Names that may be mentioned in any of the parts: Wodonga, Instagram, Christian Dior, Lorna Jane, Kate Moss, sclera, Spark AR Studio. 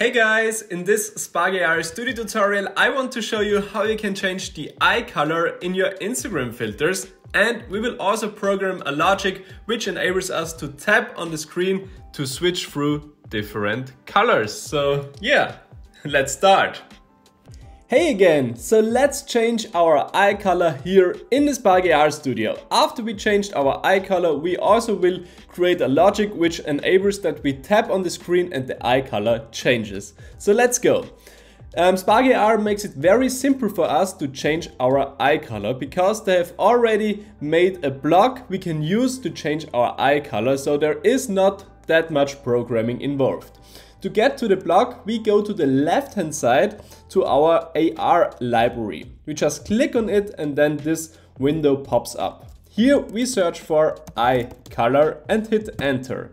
Hey guys, in this Spark AR Studio tutorial, I want to show you how you can change the eye color in your Instagram filters. And we will also program a logic which enables us to tap on the screen to switch through different colors. So yeah, let's start. Hey again, so let's change our eye color here in the Spark AR Studio. After we changed our eye color, we also will create a logic which enables that we tap on the screen and the eye color changes. So let's go. Spark AR makes it very simple for us to change our eye color because they have already made a block we can use to change our eye color, so there is not that much programming involved. To get to the block, we go to the left-hand side to our AR library. We just click on it and then this window pops up. Here we search for eye color and hit enter.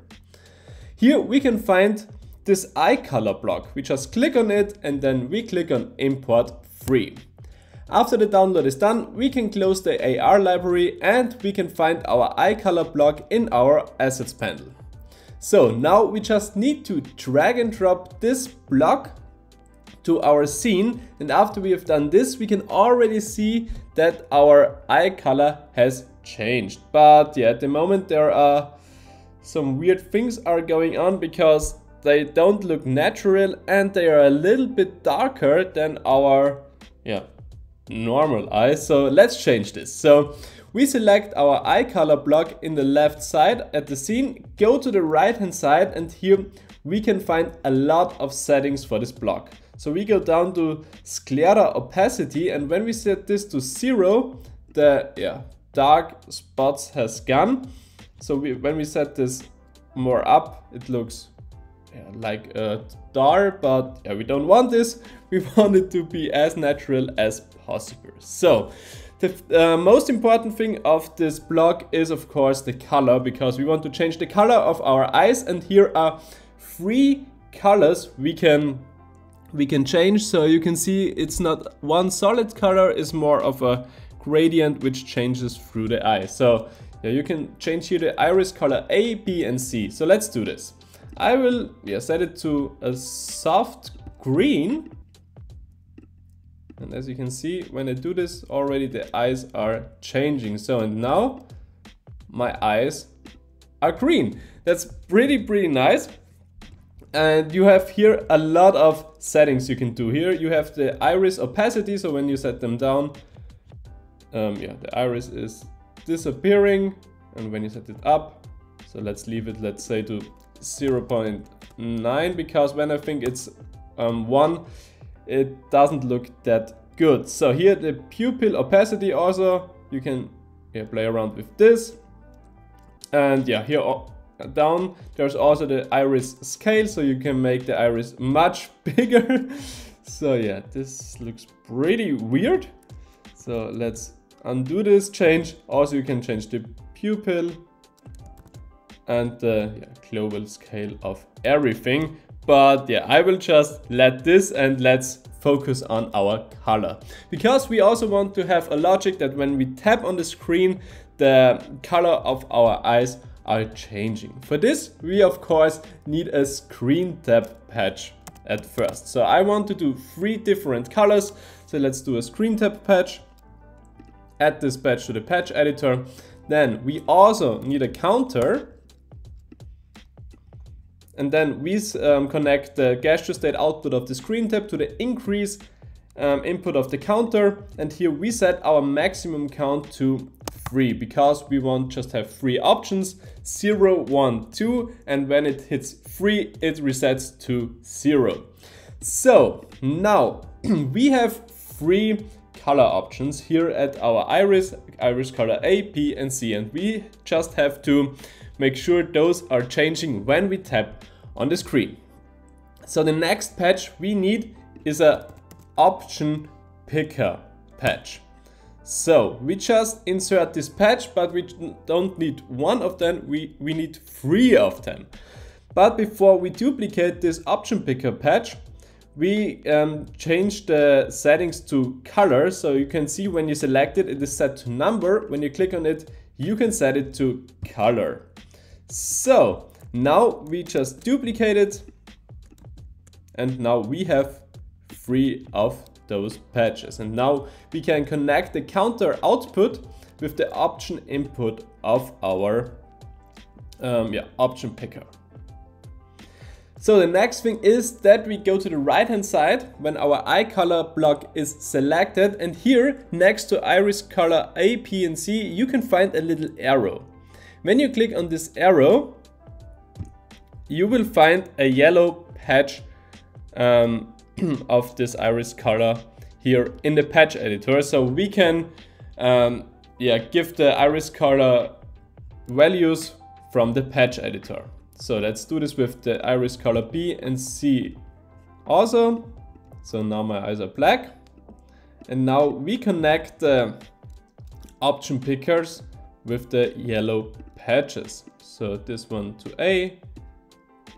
Here we can find this eye color block. We just click on it and then we click on import free. After the download is done, we can close the AR library and we can find our eye color block in our assets panel. So now we just need to drag and drop this block to our scene, and after we have done this we can already see that our eye color has changed. But yeah, at the moment there are some weird things are going on because they don't look natural and they are a little bit darker than our normal eye. So let's change this. So we select our eye color block in the left side at the scene, go to the right hand side, and here we can find a lot of settings for this block. So we go down to sclera opacity, and when we set this to 0, the dark spots has gone. So when we set this more up, it looks like a star, but we don't want this. We want it to be as natural as possible. So the most important thing of this block is of course the color, because we want to change the color of our eyes, and here are 3 colors we can change. So you can see it's not one solid color, it's more of a gradient which changes through the eye. So you can change here the iris color A, B and C. So let's do this. I will set it to a soft green. And as you can see, when I do this, already the eyes are changing. So, and now my eyes are green. That's pretty nice. And you have here a lot of settings you can do here. You have the iris opacity. So when you set them down, the iris is disappearing. And when you set it up, so let's leave it, let's say to 0.9, because when I think it's 1, it doesn't look that good. So here the pupil opacity also, you can play around with this. And here down there's also the iris scale, so you can make the iris much bigger. So this looks pretty weird. So let's undo this change. Also you can change the pupil and the global scale of everything. But I will just let this, and let's focus on our color, because we also want to have a logic that when we tap on the screen, the color of our eyes are changing. For this, we of course need a screen tap patch at first. So I want to do 3 different colors. So let's do a screen tap patch, add this patch to the patch editor. Then we also need a counter. And then we connect the gesture state output of the screen tap to the increase input of the counter. And here we set our maximum count to 3, because we want just have 3 options, 0, 1, 2. And when it hits 3, it resets to 0. So now we have 3 color options here at our iris color A, B and C. And we just have to make sure those are changing when we tap on the screen. So the next patch we need is a option picker patch. So we just insert this patch, but we don't need 1 of them, we need 3 of them. But before we duplicate this option picker patch, we change the settings to color. So you can see when you select it, it is set to number. When you click on it, you can set it to color. So now we just duplicate it And now we have 3 of those patches. And now we can connect the counter output with the option input of our option picker. So the next thing is that we go to the right hand side when our eye color block is selected, and here next to iris color A, P and C you can find a little arrow. When you click on this arrow you will find a yellow patch of this iris color here in the patch editor. So we can give the iris color values from the patch editor. So let's do this with the iris color B and C also. So now my eyes are black. And now we connect the option pickers with the yellow patches. So this one to A,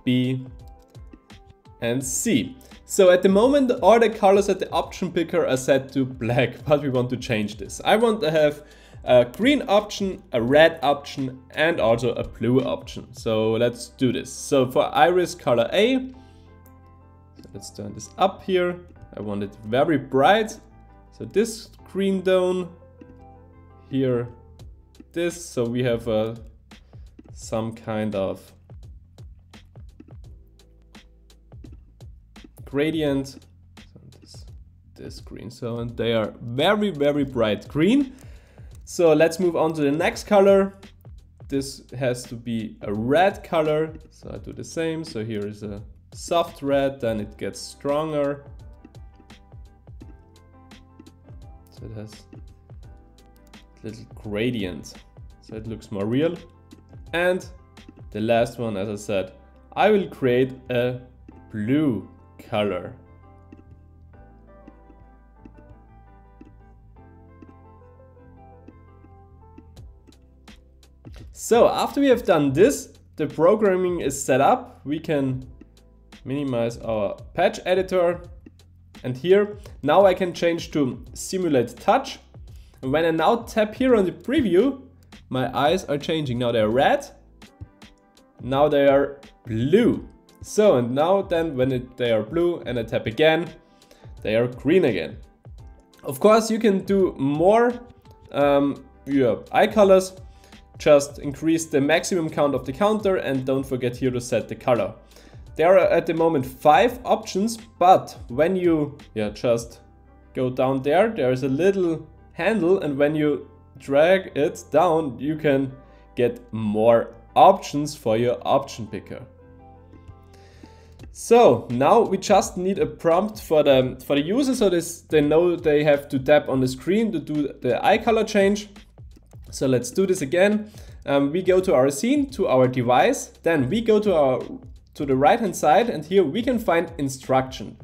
B and C. So at the moment all the colors at the option picker are set to black, but we want to change this. I want to have a green option, a red option and also a blue option. So let's do this. So for iris color A, let's turn this up here. I want it very bright. So this green tone here, this. So we have some kind of gradient. So this green. So and they are very, very bright green. So let's move on to the next color. This has to be a red color. So I do the same. So here is a soft red, then it gets stronger. So it has a little gradient. So it looks more real. And the last one, as I said, I will create a blue color. So after we have done this, the programming is set up. We can minimize our patch editor. And here, now I can change to simulate touch. And when I now tap here on the preview, my eyes are changing. Now they're red, now they are blue. So, and now then when they are blue and I tap again, they are green again. Of course, you can do more your eye colors. Just increase the maximum count of the counter and don't forget here to set the color. There are at the moment 5 options, but when you just go down there, there is a little handle, and when you drag it down, you can get more options for your option picker. So now we just need a prompt for the user, so they know they have to tap on the screen to do the eye color change. So let's do this again. We go to our scene, to our device, then we go to the right hand side, and here we can find instructions.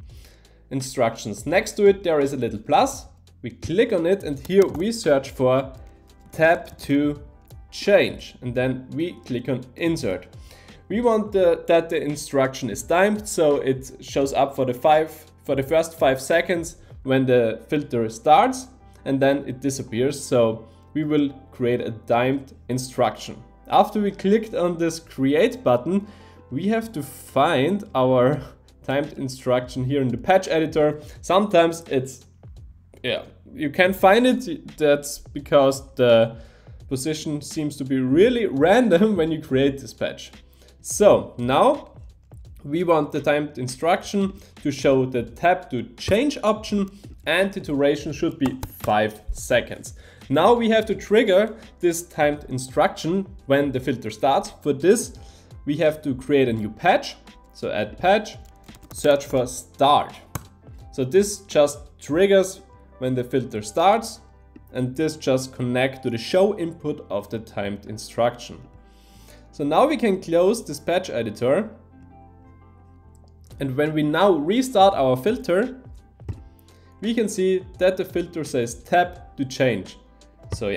Next to it there is a little plus. We click on it and here we search for tap to change, and then we click on insert. We want that the instruction is timed, so it shows up for the first 5 seconds when the filter starts, and then it disappears. So we will create a timed instruction. After we clicked on this create button, we have to find our timed instruction here in the patch editor. Sometimes it's, you can find it. That's because the position seems to be really random when you create this patch. So now we want the timed instruction to show the tap to change option, and the duration should be 5 seconds. Now we have to trigger this timed instruction when the filter starts. For this, we have to create a new patch. So add patch, search for start. So this just triggers when the filter starts, and this just connects to the show input of the timed instruction. So now we can close this patch editor. And when we now restart our filter, we can see that the filter says tap to change. So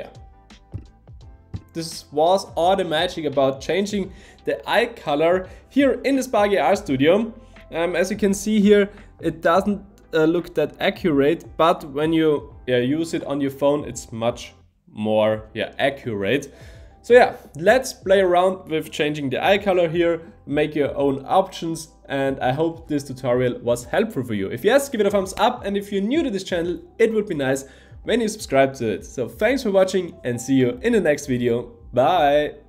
this was all the magic about changing the eye color here in the Spark AR Studio. As you can see here, it doesn't look that accurate, but when you use it on your phone, it's much more accurate. So let's play around with changing the eye color here, make your own options, and I hope this tutorial was helpful for you. If yes, give it a thumbs up, and if you're new to this channel, it would be nice when you subscribe to it. So thanks for watching and see you in the next video. Bye!